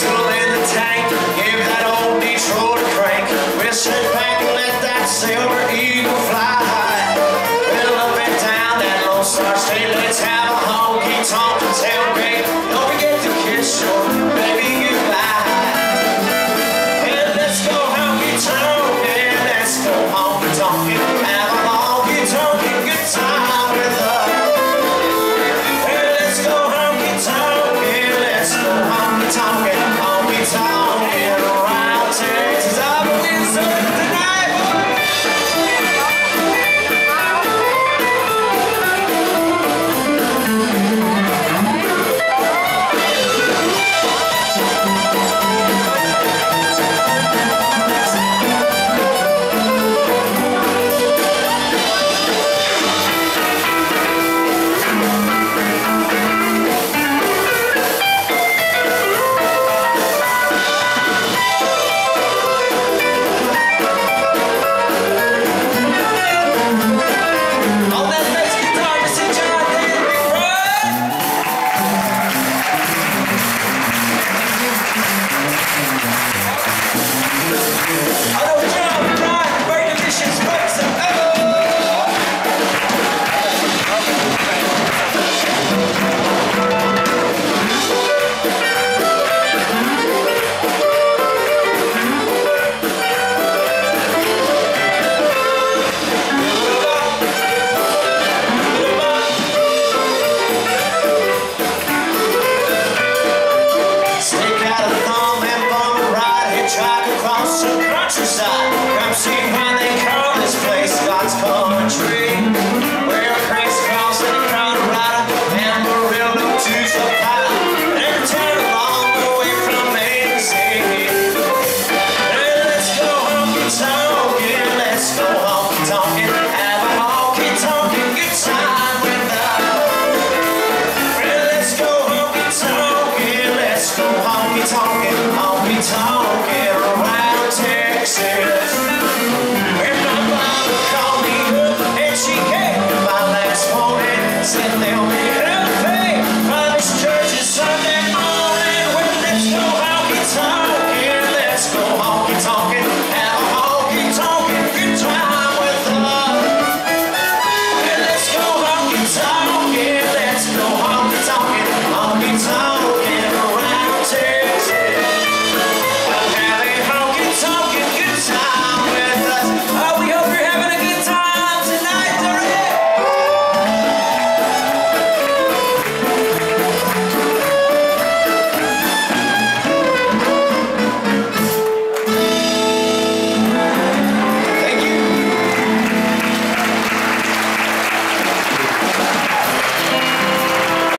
pistol in the tank, gave that old Detroit a crank. Whistled back and let that silver eagle fly high. Well, up and down that Lone Star State, let's have a honky-tonk and tailgate. Don't forget to kiss your baby goodbye. And let's go honky-tonk, and let's go honky-tonk. Have a honky-tonk and good time with us. Come see how they call this place Scott's Country, where cranks, cows, and a crowd of rider, and Amarillo to Zapata. They're turned long away from Main City. And let's go honky-tonk, and let's go honky-tonk, and have a honky-tonk and good time with us. And let's go honky-tonk, and let's go honky-tonk, and honky-tonk, and